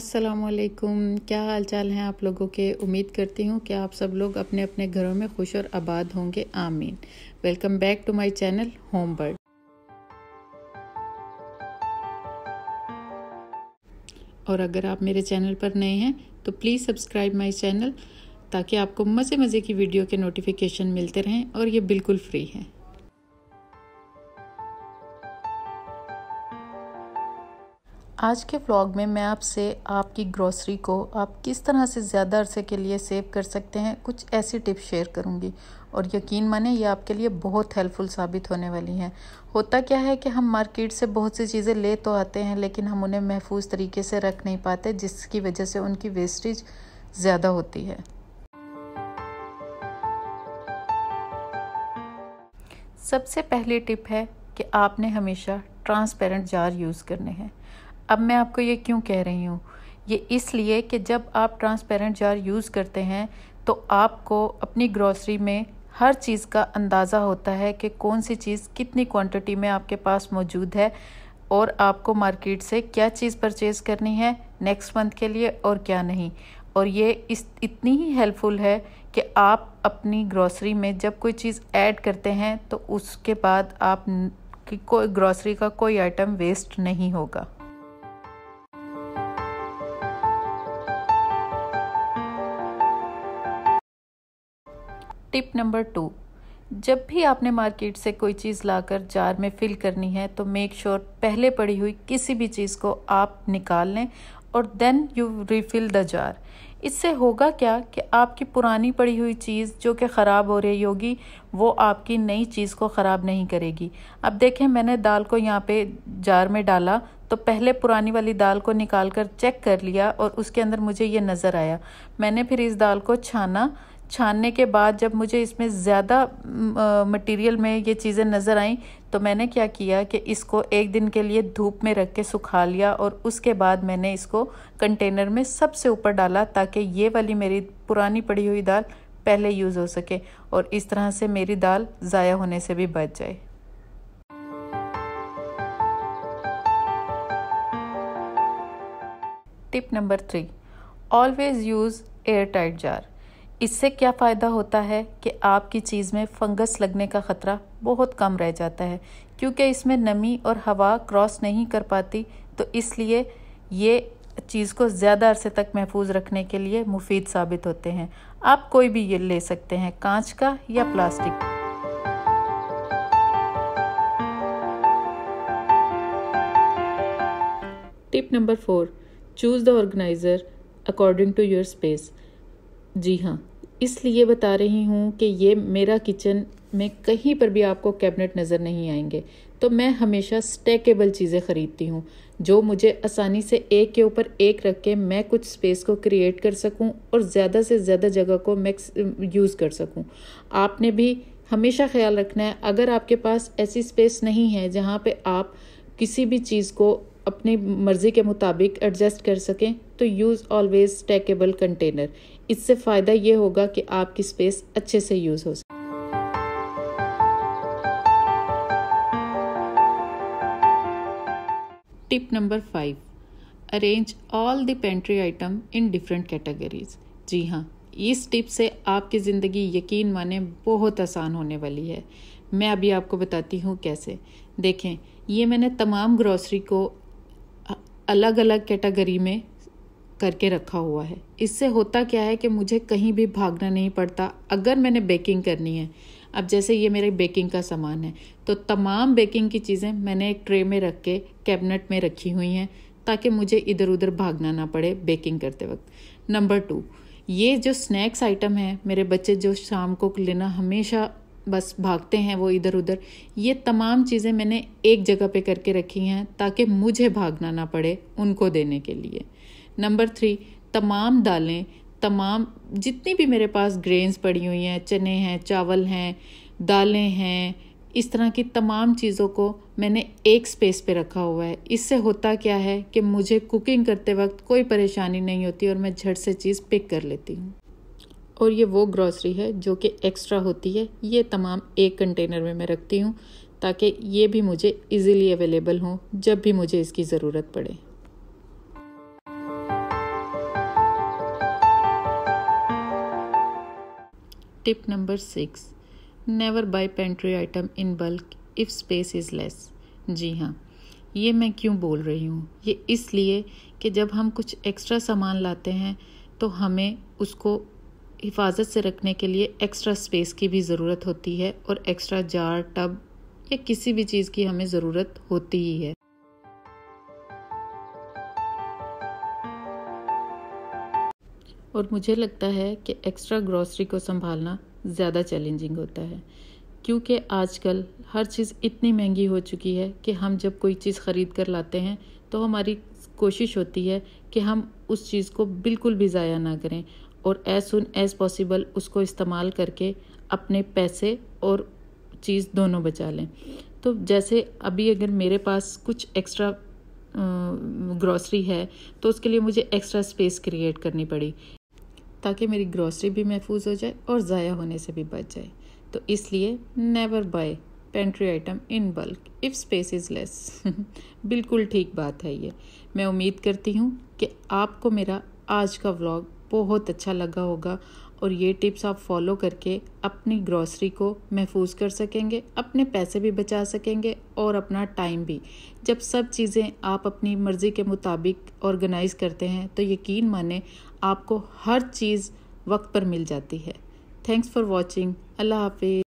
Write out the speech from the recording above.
अस्सलामुअलैकुम, क्या हाल चाल हैं आप लोगों के। उम्मीद करती हूँ कि आप सब लोग अपने अपने घरों में खुश और आबाद होंगे, आमीन। Welcome back to my channel home bird. और अगर आप मेरे चैनल पर नए हैं तो प्लीज़ सब्सक्राइब माय चैनल, ताकि आपको मज़े की वीडियो के नोटिफिकेशन मिलते रहें और ये बिल्कुल फ्री हैं। आज के व्लॉग में मैं आपसे आपकी ग्रोसरी को आप किस तरह से ज़्यादा अरसे के लिए सेव कर सकते हैं, कुछ ऐसी टिप्स शेयर करूंगी और यकीन माने ये आपके लिए बहुत हेल्पफुल साबित होने वाली हैं। होता क्या है कि हम मार्केट से बहुत सी चीज़ें ले तो आते हैं, लेकिन हम उन्हें महफूज तरीके से रख नहीं पाते, जिसकी वजह से उनकी वेस्टेज ज़्यादा होती है। सबसे पहली टिप है कि आपने हमेशा ट्रांसपेरेंट जार यूज़ करने हैं। अब मैं आपको ये क्यों कह रही हूँ, ये इसलिए कि जब आप ट्रांसपेरेंट जार यूज़ करते हैं तो आपको अपनी ग्रोसरी में हर चीज़ का अंदाज़ा होता है कि कौन सी चीज़ कितनी क्वांटिटी में आपके पास मौजूद है और आपको मार्केट से क्या चीज़ परचेज़ करनी है नेक्स्ट मंथ के लिए और क्या नहीं। और ये इतनी ही हेल्पफुल है कि आप अपनी ग्रोसरी में जब कोई चीज़ ऐड करते हैं तो उसके बाद आप की कोई ग्रोसरी का कोई आइटम वेस्ट नहीं होगा। टिप नंबर 2, जब भी आपने मार्केट से कोई चीज़ लाकर जार में फिल करनी है तो मेक श्योर पहले पड़ी हुई किसी भी चीज़ को आप निकाल लें और then you refill the jar. इससे होगा क्या कि आपकी पुरानी पड़ी हुई चीज़ जो कि ख़राब हो रही होगी वो आपकी नई चीज़ को ख़राब नहीं करेगी। अब देखें, मैंने दाल को यहाँ पे जार में डाला तो पहले पुरानी वाली दाल को निकाल कर चेक कर लिया और उसके अंदर मुझे ये नज़र आया। मैंने फिर इस दाल को छानने के बाद जब मुझे इसमें ज़्यादा मटेरियल में ये चीज़ें नज़र आईं तो मैंने क्या किया कि इसको एक दिन के लिए धूप में रख के सुखा लिया और उसके बाद मैंने इसको कंटेनर में सबसे ऊपर डाला ताकि ये वाली मेरी पुरानी पड़ी हुई दाल पहले यूज़ हो सके और इस तरह से मेरी दाल ज़ाया होने से भी बच जाए। Tip number 3, always use airtight jar. इससे क्या फ़ायदा होता है कि आपकी चीज़ में फंगस लगने का ख़तरा बहुत कम रह जाता है, क्योंकि इसमें नमी और हवा क्रॉस नहीं कर पाती, तो इसलिए ये चीज़ को ज़्यादा अरसे तक महफूज रखने के लिए मुफीद साबित होते हैं। आप कोई भी ये ले सकते हैं, कांच का या प्लास्टिक। Tip number 4, choose the organiser according to your space. जी हाँ, इसलिए बता रही हूँ कि ये मेरा किचन में कहीं पर भी आपको कैबिनेट नज़र नहीं आएंगे, तो मैं हमेशा स्टैकेबल चीज़ें ख़रीदती हूँ जो मुझे आसानी से एक के ऊपर एक रख के मैं कुछ स्पेस को क्रिएट कर सकूँ और ज़्यादा से ज़्यादा जगह को मैक्स यूज़ कर सकूँ। आपने भी हमेशा ख्याल रखना है, अगर आपके पास ऐसी स्पेस नहीं है जहाँ पर आप किसी भी चीज़ को अपनी मर्ज़ी के मुताबिक एडजस्ट कर सकें, तो यूज़ ऑलवेज़ स्टैकेबल कंटेनर। इससे फ़ायदा ये होगा कि आपकी स्पेस अच्छे से यूज़ हो सके। Tip number 5, arrange all the pantry item in different categories. जी हाँ, इस टिप से आपकी ज़िंदगी यकीन माने बहुत आसान होने वाली है। मैं अभी आपको बताती हूँ कैसे। देखें, ये मैंने तमाम ग्रोसरी को अलग अलग कैटेगरी में करके रखा हुआ है। इससे होता क्या है कि मुझे कहीं भी भागना नहीं पड़ता। अगर मैंने बेकिंग करनी है, अब जैसे ये मेरे बेकिंग का सामान है, तो तमाम बेकिंग की चीज़ें मैंने एक ट्रे में रख के कैबिनेट में रखी हुई हैं ताकि मुझे इधर उधर भागना ना पड़े बेकिंग करते वक्त। नंबर 2, ये जो स्नैक्स आइटम है, मेरे बच्चे जो शाम को लेना हमेशा बस भागते हैं वो इधर उधर, ये तमाम चीज़ें मैंने एक जगह पे करके रखी हैं ताकि मुझे भागना ना पड़े उनको देने के लिए। नंबर 3, तमाम दालें, तमाम जितनी भी मेरे पास ग्रेन्स पड़ी हुई हैं, चने हैं, चावल हैं, दालें हैं, इस तरह की तमाम चीज़ों को मैंने एक स्पेस पे रखा हुआ है। इससे होता क्या है कि मुझे कुकिंग करते वक्त कोई परेशानी नहीं होती और मैं झट से चीज़ पिक कर लेती हूँ। और ये वो ग्रोसरी है जो कि एक्स्ट्रा होती है, ये तमाम एक कंटेनर में मैं रखती हूँ ताकि ये भी मुझे इजीली अवेलेबल हो जब भी मुझे इसकी ज़रूरत पड़े। Tip number 6, never buy pantry item in bulk if space is less। जी हाँ, ये मैं क्यों बोल रही हूँ, ये इसलिए कि जब हम कुछ एक्स्ट्रा सामान लाते हैं तो हमें उसको हिफाजत से रखने के लिए एक्स्ट्रा स्पेस की भी ज़रूरत होती है और एक्स्ट्रा जार, टब या किसी भी चीज़ की हमें ज़रूरत होती ही है। और मुझे लगता है कि एक्स्ट्रा ग्रॉसरी को संभालना ज़्यादा चैलेंजिंग होता है, क्योंकि आजकल हर चीज़ इतनी महंगी हो चुकी है कि हम जब कोई चीज़ ख़रीद कर लाते हैं तो हमारी कोशिश होती है कि हम उस चीज़ को बिल्कुल भी ज़ाया ना करें और एज़ सून एज़ पॉसिबल उसको इस्तेमाल करके अपने पैसे और चीज़ दोनों बचा लें। तो जैसे अभी अगर मेरे पास कुछ एक्स्ट्रा ग्रॉसरी है तो उसके लिए मुझे एक्स्ट्रा स्पेस क्रिएट करनी पड़ी ताकि मेरी ग्रॉसरी भी महफूज हो जाए और ज़ाया होने से भी बच जाए। तो इसलिए never buy pantry item in bulk if space is less. बिल्कुल ठीक बात है ये। मैं उम्मीद करती हूँ कि आपको मेरा आज का व्लॉग बहुत अच्छा लगा होगा और ये टिप्स आप फॉलो करके अपनी ग्रॉसरी को महफूज कर सकेंगे, अपने पैसे भी बचा सकेंगे और अपना टाइम भी। जब सब चीज़ें आप अपनी मर्ज़ी के मुताबिक ऑर्गेनाइज़ करते हैं तो यकीन माने आपको हर चीज़ वक्त पर मिल जाती है। Thanks for watching. अल्लाह हाफिज़।